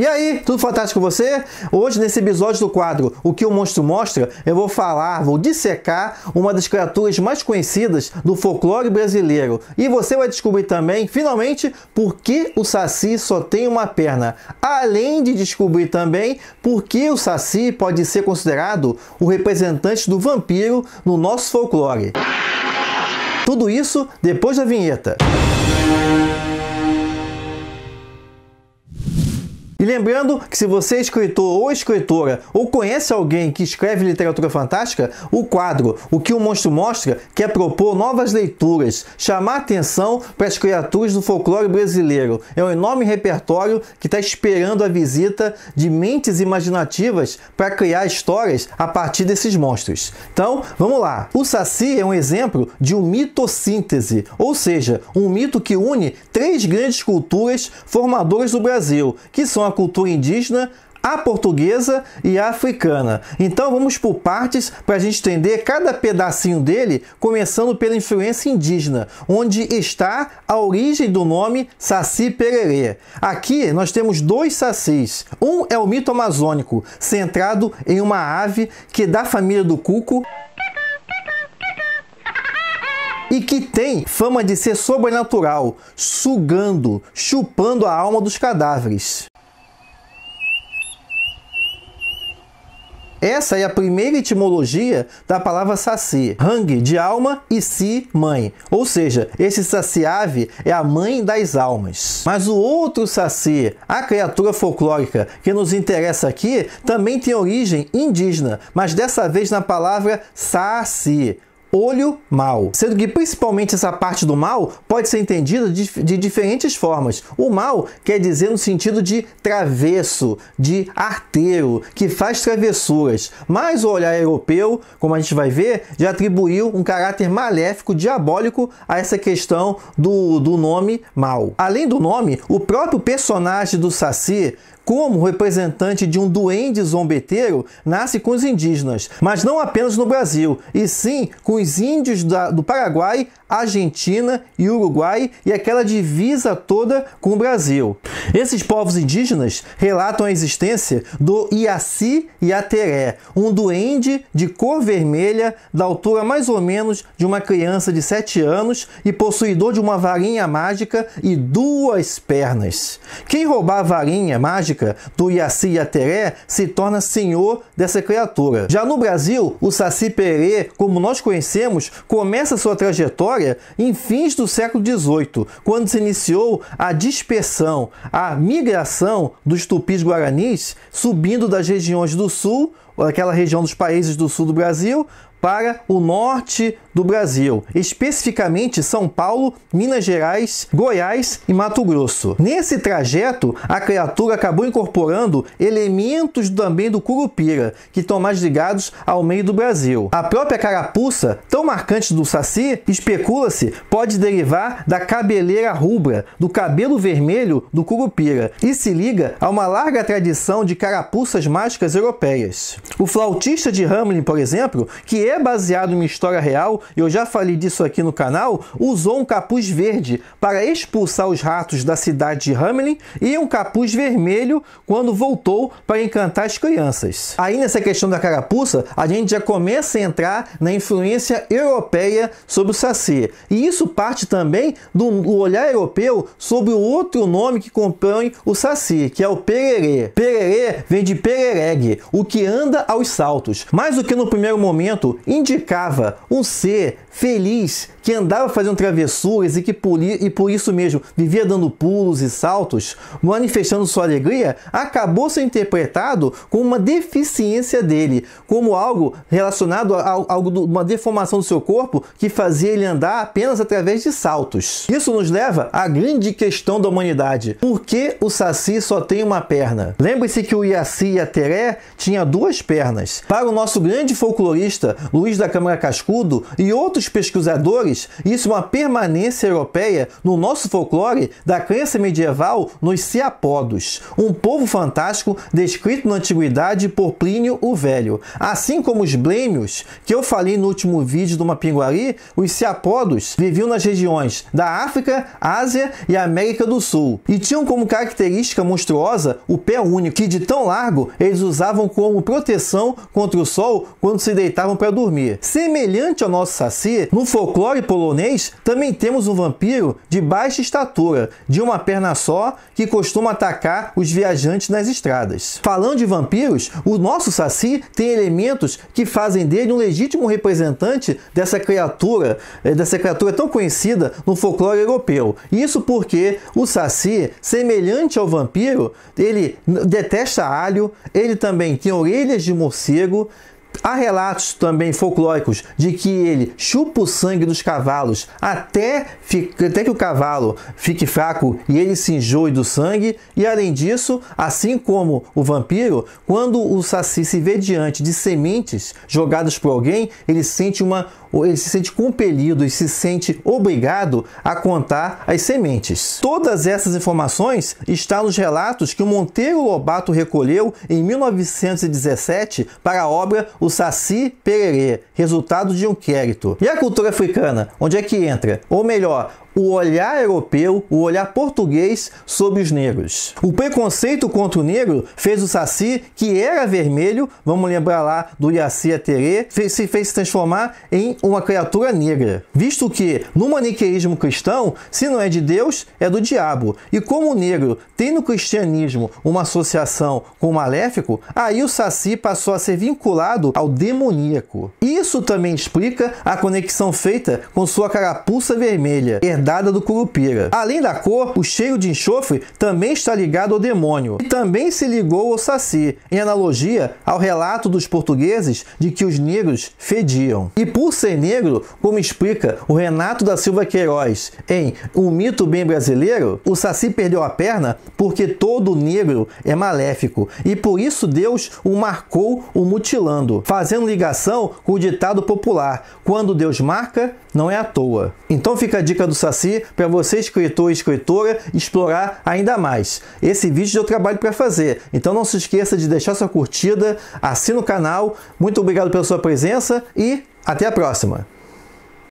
E aí, tudo fantástico com você? Hoje, nesse episódio do quadro O Que O Monstro Mostra, eu vou falar, vou dissecar uma das criaturas mais conhecidas do folclore brasileiro. E você vai descobrir também, finalmente, por que o Saci só tem uma perna. Além de descobrir também por que o Saci pode ser considerado o representante do vampiro no nosso folclore. Tudo isso depois da vinheta. E lembrando que se você é escritor ou escritora ou conhece alguém que escreve literatura fantástica, o quadro O Que o Monstro Mostra quer propor novas leituras, chamar atenção para as criaturas do folclore brasileiro. É um enorme repertório que está esperando a visita de mentes imaginativas para criar histórias a partir desses monstros. Então, vamos lá! O Saci é um exemplo de um mitossíntese, ou seja, um mito que une três grandes culturas formadoras do Brasil, que são a cultura indígena, a portuguesa e a africana. Então vamos por partes para a gente entender cada pedacinho dele, começando pela influência indígena, onde está a origem do nome Saci Perê. Aqui nós temos dois sacis. Um é o mito amazônico, centrado em uma ave que é da família do cuco e que tem fama de ser sobrenatural, sugando, chupando a alma dos cadáveres. Essa é a primeira etimologia da palavra saci, hang de alma e si, mãe. Ou seja, esse saci-ave é a mãe das almas. Mas o outro saci, a criatura folclórica que nos interessa aqui, também tem origem indígena, mas dessa vez na palavra saci, olho mal. Sendo que principalmente essa parte do mal pode ser entendida de diferentes formas. O mal quer dizer no sentido de travesso, de arteiro, que faz travessuras. Mas o olhar europeu, como a gente vai ver, já atribuiu um caráter maléfico, diabólico a essa questão do nome mal. Além do nome, o próprio personagem do Saci, como representante de um duende zombeteiro, nasce com os indígenas, mas não apenas no Brasil, e sim com os índios do Paraguai, Argentina e Uruguai, e aquela divisa toda com o Brasil. Esses povos indígenas relatam a existência do Yasy Yateré, um duende de cor vermelha, da altura mais ou menos de uma criança de 7 anos e possuidor de uma varinha mágica e duas pernas. Quem roubar a varinha mágica do Yasy Yateré se torna senhor dessa criatura. Já no Brasil, o Saci Perê, como nós conhecemos, começa sua trajetória em fins do século XVIII, quando se iniciou a dispersão, a migração dos tupis guaranis, subindo das regiões do sul, aquela região dos países do sul do Brasil, para o norte do Brasil, especificamente São Paulo, Minas Gerais, Goiás e Mato Grosso. Nesse trajeto, a criatura acabou incorporando elementos também do Curupira, que estão mais ligados ao meio do Brasil. A própria carapuça, tão marcante do Saci, especula-se, pode derivar da cabeleira rubra, do cabelo vermelho do Curupira, e se liga a uma larga tradição de carapuças mágicas europeias. O Flautista de Hamelin, por exemplo, que é baseado em uma história real, eu já falei disso aqui no canal, usou um capuz verde para expulsar os ratos da cidade de Hamelin e um capuz vermelho quando voltou para encantar as crianças. Aí nessa questão da carapuça, a gente já começa a entrar na influência europeia sobre o Saci. E isso parte também do olhar europeu sobre o outro nome que compõe o Saci, que é o Pererê. Pererê vem de pereregue, o que anda aos saltos. Mas o que no primeiro momento indicava um ser feliz que andava fazendo travessuras e que por isso mesmo vivia dando pulos e saltos, manifestando sua alegria, acabou sendo interpretado como uma deficiência dele, como algo relacionado a uma deformação do seu corpo que fazia ele andar apenas através de saltos. Isso nos leva à grande questão da humanidade. Por que o Saci só tem uma perna? Lembre-se que o Yasy Yateré tinha duas pernas. Para o nosso grande folclorista Luiz da Câmara Cascudo, e outros pesquisadores, isso é uma permanência europeia no nosso folclore da crença medieval nos ciápodes, um povo fantástico descrito na antiguidade por Plínio o Velho. Assim como os blêmios, que eu falei no último vídeo do Mapinguari, os ciápodes viviam nas regiões da África, Ásia e América do Sul, e tinham como característica monstruosa o pé único, que de tão largo eles usavam como proteção contra o sol quando se deitavam para dormir. Semelhante ao nosso saci, no folclore polonês também temos um vampiro de baixa estatura, de uma perna só, que costuma atacar os viajantes nas estradas. Falando de vampiros, o nosso saci tem elementos que fazem dele um legítimo representante dessa criatura tão conhecida no folclore europeu. Isso porque o saci, semelhante ao vampiro, ele detesta alho, ele também tem orelhas de morcego. Há relatos também folclóricos de que ele chupa o sangue dos cavalos até que o cavalo fique fraco e ele se enjoe do sangue. E além disso, assim como o vampiro, quando o saci se vê diante de sementes jogadas por alguém, ele se sente compelido e se sente obrigado a contar as sementes. Todas essas informações estão nos relatos que o Monteiro Lobato recolheu em 1917 para a obra O Saci Perê, resultado de um inquérito. E a cultura africana, onde é que entra? Ou melhor, o olhar europeu, o olhar português sobre os negros. O preconceito contra o negro fez o saci, que era vermelho, vamos lembrar lá do Yasy Yateré, se fez transformar em uma criatura negra, visto que no maniqueísmo cristão, se não é de Deus, é do diabo. E como o negro tem no cristianismo uma associação com o maléfico, aí o saci passou a ser vinculado ao demoníaco. Isso também explica a conexão feita com sua carapuça vermelha, herdada do Curupira. Além da cor, o cheiro de enxofre também está ligado ao demônio e também se ligou ao saci, em analogia ao relato dos portugueses de que os negros fediam. E por ser negro, como explica o Renato da Silva Queiroz em Um Mito Bem Brasileiro, o saci perdeu a perna porque todo negro é maléfico e por isso Deus o marcou o mutilando, fazendo ligação com o ditado popular: quando Deus marca, não é à toa. Então fica a dica do saci para você, escritor e escritora, explorar ainda mais. Esse vídeo deu trabalho para fazer, então não se esqueça de deixar sua curtida, assina o canal. Muito obrigado pela sua presença e até a próxima!